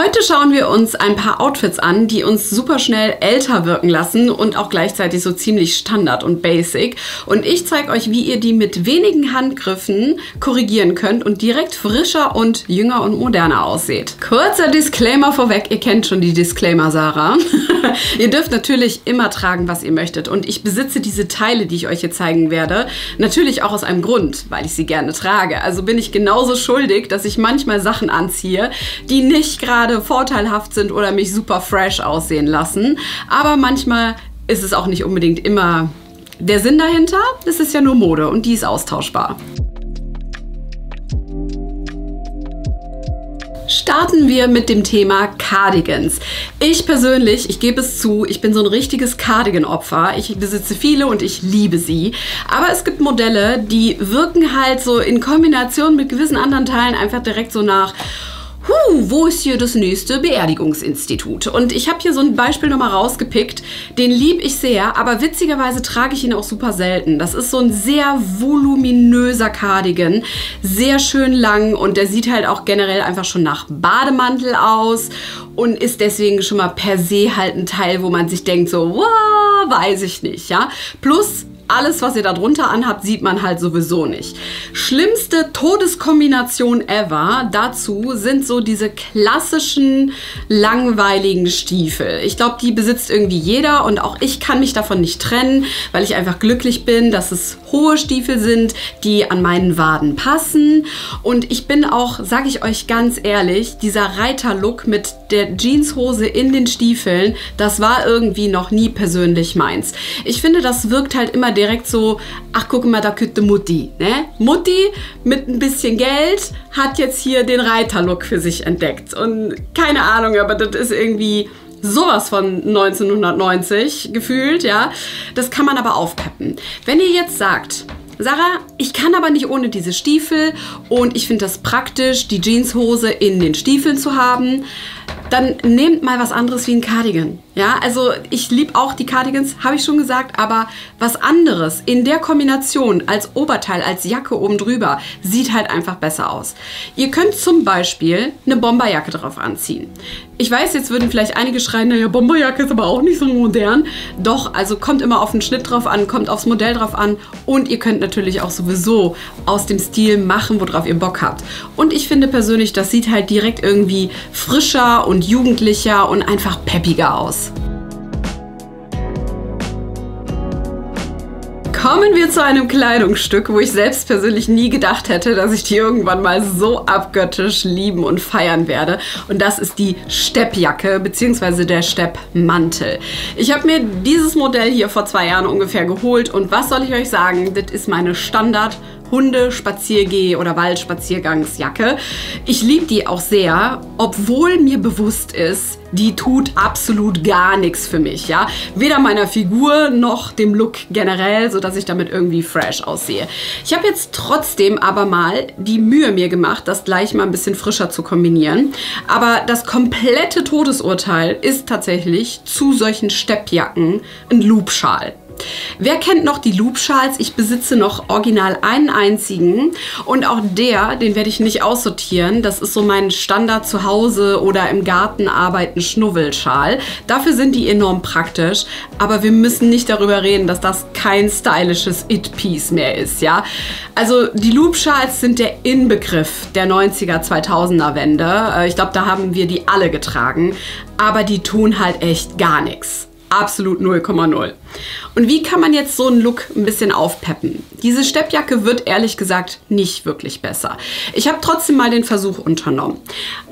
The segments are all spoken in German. Heute schauen wir uns ein paar Outfits an, die uns super schnell älter wirken lassen und auch gleichzeitig so ziemlich Standard und Basic. Und ich zeige euch, wie ihr die mit wenigen Handgriffen korrigieren könnt und direkt frischer und jünger und moderner ausseht. Kurzer Disclaimer vorweg, ihr kennt schon die Disclaimer, Sarah. Ihr dürft natürlich immer tragen, was ihr möchtet. Und ich besitze diese Teile, die ich euch hier zeigen werde, natürlich auch aus einem Grund, weil ich sie gerne trage. Also bin ich genauso schuldig, dass ich manchmal Sachen anziehe, die nicht gerade vorteilhaft sind oder mich super fresh aussehen lassen. Aber manchmal ist es auch nicht unbedingt immer der Sinn dahinter. Es ist ja nur Mode und die ist austauschbar. Starten wir mit dem Thema Cardigans. Ich persönlich, ich gebe es zu, ich bin so ein richtiges Cardigan-Opfer. Ich besitze viele und ich liebe sie. Aber es gibt Modelle, die wirken halt so in Kombination mit gewissen anderen Teilen einfach direkt so nach: wo ist hier das nächste Beerdigungsinstitut? Und ich habe hier so ein Beispiel nochmal rausgepickt. Den liebe ich sehr, aber witzigerweise trage ich ihn auch super selten. Das ist so ein sehr voluminöser Cardigan, sehr schön lang und der sieht halt auch generell einfach schon nach Bademantel aus und ist deswegen schon mal per se halt ein Teil, wo man sich denkt so, wow, weiß ich nicht, ja. Plus alles, was ihr da drunter anhabt, sieht man halt sowieso nicht. Schlimmste Todeskombination ever dazu sind so diese klassischen, langweiligen Stiefel. Ich glaube, die besitzt irgendwie jeder und auch ich kann mich davon nicht trennen, weil ich einfach glücklich bin, dass es hohe Stiefel sind, die an meinen Waden passen. Und ich bin auch, sage ich euch ganz ehrlich, dieser Reiterlook mit der Jeanshose in den Stiefeln, das war irgendwie noch nie persönlich meins. Ich finde, das wirkt halt immer direkt so, ach guck mal, da könnte Mutti, ne? Mutti mit ein bisschen Geld hat jetzt hier den Reiterlook für sich entdeckt und keine Ahnung, aber das ist irgendwie sowas von 1990 gefühlt, ja. Das kann man aber aufpeppen. Wenn ihr jetzt sagt, Sarah, ich kann aber nicht ohne diese Stiefel und ich finde das praktisch, die Jeanshose in den Stiefeln zu haben, dann nehmt mal was anderes wie ein Cardigan. Ja, also ich liebe auch die Cardigans, habe ich schon gesagt, aber was anderes in der Kombination als Oberteil, als Jacke oben drüber, sieht halt einfach besser aus. Ihr könnt zum Beispiel eine Bomberjacke drauf anziehen. Ich weiß, jetzt würden vielleicht einige schreien, naja, Bomberjacke ist aber auch nicht so modern. Doch, also kommt immer auf den Schnitt drauf an, kommt aufs Modell drauf an und ihr könnt natürlich auch sowieso aus dem Stil machen, worauf ihr Bock habt. Und ich finde persönlich, das sieht halt direkt irgendwie frischer und jugendlicher und einfach peppiger aus. Kommen wir zu einem Kleidungsstück, wo ich selbst persönlich nie gedacht hätte, dass ich die irgendwann mal so abgöttisch lieben und feiern werde. Und das ist die Steppjacke bzw. der Steppmantel. Ich habe mir dieses Modell hier vor 2 Jahren ungefähr geholt und was soll ich euch sagen, das ist meine Standard-Hunde-Spaziergeh- oder Waldspaziergangsjacke. Ich liebe die auch sehr, obwohl mir bewusst ist, die tut absolut gar nichts für mich, ja. Weder meiner Figur noch dem Look generell, sodass ich damit irgendwie fresh aussehe. Ich habe jetzt trotzdem aber mal die Mühe mir gemacht, das gleich mal ein bisschen frischer zu kombinieren. Aber das komplette Todesurteil ist tatsächlich zu solchen Steppjacken ein Loopschal. Wer kennt noch die Loopschals? Ich besitze noch original einen einzigen und auch den werde ich nicht aussortieren. Das ist so mein Standard zu Hause oder im Garten arbeiten Schnubbelschal. Dafür sind die enorm praktisch, aber wir müssen nicht darüber reden, dass das kein stylisches It-Piece mehr ist, ja? Also die Loopschals sind der Inbegriff der 90er, 2000er Wende. Ich glaube, da haben wir die alle getragen, aber die tun halt echt gar nichts. Absolut 0,0. Und wie kann man jetzt so einen Look ein bisschen aufpeppen? Diese Steppjacke wird ehrlich gesagt nicht wirklich besser. Ich habe trotzdem mal den Versuch unternommen.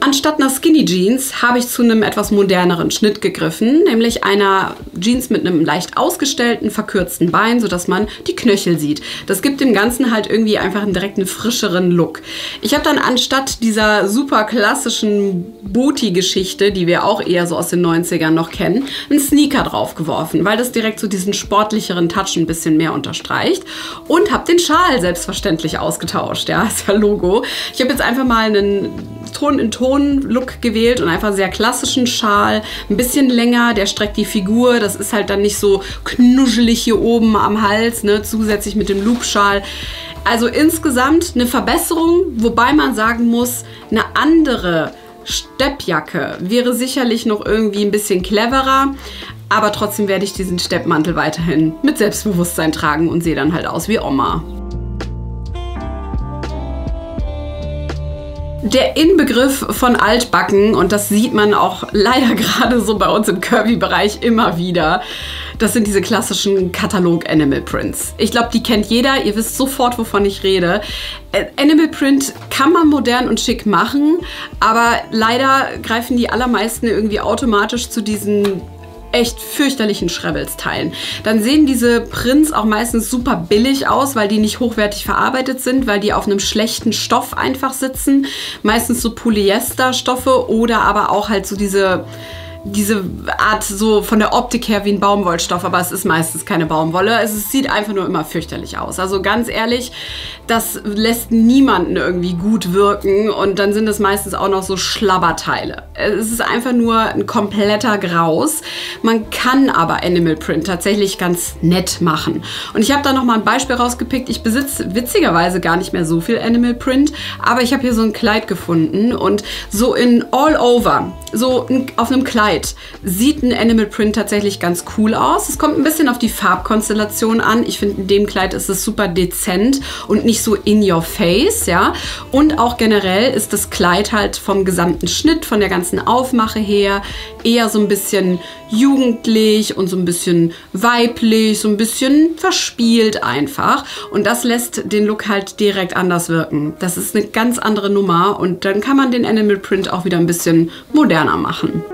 Anstatt einer Skinny Jeans habe ich zu einem etwas moderneren Schnitt gegriffen, nämlich einer Jeans mit einem leicht ausgestellten, verkürzten Bein, sodass man die Knöchel sieht. Das gibt dem Ganzen halt irgendwie einfach einen direkten, frischeren Look. Ich habe dann anstatt dieser super klassischen Booty-Geschichte, die wir auch eher so aus den 90ern noch kennen, einen Sneaker draufgeworfen, weil das direkt so diesen sportlicheren Touch ein bisschen mehr unterstreicht und habe den Schal selbstverständlich ausgetauscht, ja, ist ja Logo. Ich habe jetzt einfach mal einen Ton-in-Ton-Look gewählt und einfach sehr klassischen Schal, ein bisschen länger, der streckt die Figur, das ist halt dann nicht so knuschelig hier oben am Hals, ne, zusätzlich mit dem Loopschal. Also insgesamt eine Verbesserung, wobei man sagen muss, eine andere Steppjacke. Wäre sicherlich noch irgendwie ein bisschen cleverer, aber trotzdem werde ich diesen Steppmantel weiterhin mit Selbstbewusstsein tragen und sehe dann halt aus wie Oma. Der Inbegriff von Altbacken, und das sieht man auch leider gerade so bei uns im Curvy-Bereich immer wieder, das sind diese klassischen Katalog-Animal-Prints. Ich glaube, die kennt jeder, ihr wisst sofort, wovon ich rede. Animal-Print kann man modern und schick machen, aber leider greifen die allermeisten irgendwie automatisch zu diesen echt fürchterlichen Schrebbelsteilen. Dann sehen diese Prints auch meistens super billig aus, weil die nicht hochwertig verarbeitet sind, weil die auf einem schlechten Stoff einfach sitzen. Meistens so Polyesterstoffe oder aber auch halt so diese Art so von der Optik her wie ein Baumwollstoff, aber es ist meistens keine Baumwolle. Es sieht einfach nur immer fürchterlich aus. Also ganz ehrlich, das lässt niemanden irgendwie gut wirken und dann sind es meistens auch noch so Schlabberteile. Es ist einfach nur ein kompletter Graus. Man kann aber Animal Print tatsächlich ganz nett machen. Und ich habe da nochmal ein Beispiel rausgepickt. Ich besitze witzigerweise gar nicht mehr so viel Animal Print, aber ich habe hier so ein Kleid gefunden und so in all over, so auf einem Kleid, sieht ein Animal Print tatsächlich ganz cool aus. Es kommt ein bisschen auf die Farbkonstellation an. Ich finde, in dem Kleid ist es super dezent und nicht so in your face, ja. Und auch generell ist das Kleid halt vom gesamten Schnitt, von der ganzen Aufmache her eher so ein bisschen jugendlich und so ein bisschen weiblich, so ein bisschen verspielt einfach. Und das lässt den Look halt direkt anders wirken. Das ist eine ganz andere Nummer und dann kann man den Animal Print auch wieder ein bisschen moderner machen.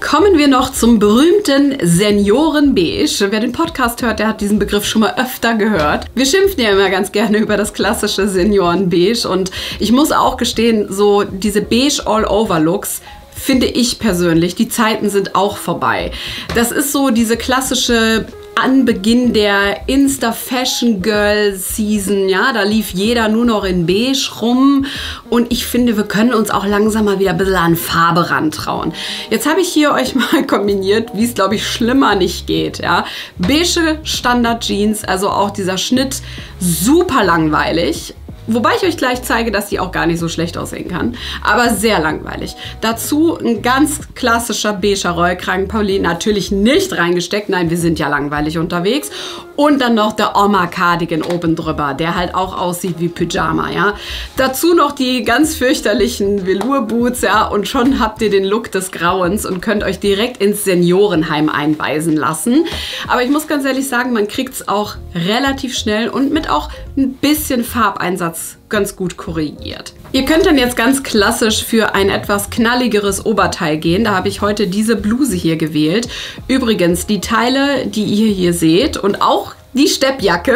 Kommen wir noch zum berühmten Seniorenbeige. Wer den Podcast hört, der hat diesen Begriff schon mal öfter gehört. Wir schimpfen ja immer ganz gerne über das klassische Seniorenbeige und ich muss auch gestehen, so diese beige All-Over-Looks, finde ich persönlich, die Zeiten sind auch vorbei. Das ist so diese klassische Anbeginn der Insta-Fashion-Girl-Season, ja, da lief jeder nur noch in beige rum und ich finde, wir können uns auch langsam mal wieder ein bisschen an Farbe rantrauen. Jetzt habe ich hier euch mal kombiniert, wie es, glaube ich, schlimmer nicht geht, ja. Beige Standard-Jeans, also auch dieser Schnitt, super langweilig. Wobei ich euch gleich zeige, dass die auch gar nicht so schlecht aussehen kann, aber sehr langweilig. Dazu ein ganz klassischer beiger Rollkragenpulli, natürlich nicht reingesteckt, nein, wir sind ja langweilig unterwegs. Und dann noch der Oma-Cardigan oben drüber, der halt auch aussieht wie Pyjama, ja. Dazu noch die ganz fürchterlichen Velour-Boots, ja, und schon habt ihr den Look des Grauens und könnt euch direkt ins Seniorenheim einweisen lassen. Aber ich muss ganz ehrlich sagen, man kriegt es auch relativ schnell und mit auch ein bisschen Farbeinsatz ganz gut korrigiert. Ihr könnt dann jetzt ganz klassisch für ein etwas knalligeres Oberteil gehen. Da habe ich heute diese Bluse hier gewählt. Übrigens, die Teile, die ihr hier seht und auch die Steppjacke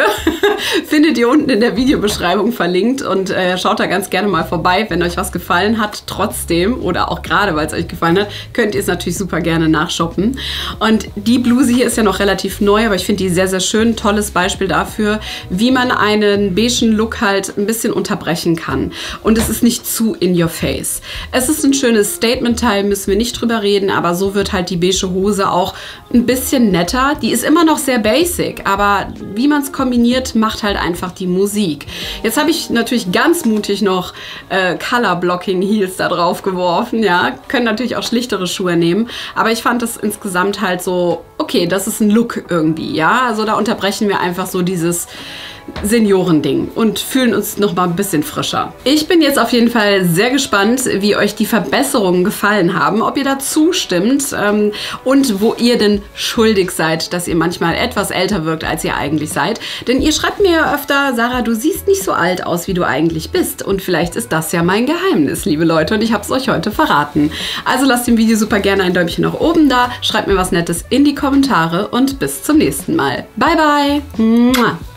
findet ihr unten in der Videobeschreibung verlinkt und schaut da ganz gerne mal vorbei, wenn euch was gefallen hat. Trotzdem oder auch gerade, weil es euch gefallen hat, könnt ihr es natürlich super gerne nachshoppen. Und die Bluse hier ist ja noch relativ neu, aber ich finde die sehr, sehr schön. Tolles Beispiel dafür, wie man einen beigen Look halt ein bisschen unterbrechen kann. Und es ist nicht zu in your face. Es ist ein schönes Statement-Teil, müssen wir nicht drüber reden, aber so wird halt die beige Hose auch ein bisschen netter. Die ist immer noch sehr basic, aber wie man es kombiniert, macht halt einfach die Musik. Jetzt habe ich natürlich ganz mutig noch Color-Blocking-Heels da drauf geworfen, ja. Können natürlich auch schlichtere Schuhe nehmen, aber ich fand das insgesamt halt so, okay, das ist ein Look irgendwie, ja. Also da unterbrechen wir einfach so dieses Seniorending und fühlen uns noch mal ein bisschen frischer. Ich bin jetzt auf jeden Fall sehr gespannt, wie euch die Verbesserungen gefallen haben, ob ihr da zustimmt und wo ihr denn schuldig seid, dass ihr manchmal etwas älter wirkt, als ihr eigentlich seid. Denn ihr schreibt mir ja öfter, Sarah, du siehst nicht so alt aus, wie du eigentlich bist. Und vielleicht ist das ja mein Geheimnis, liebe Leute, und ich habe es euch heute verraten. Also lasst dem Video super gerne ein Däumchen nach oben da, schreibt mir was Nettes in die Kommentare und bis zum nächsten Mal. Bye, bye!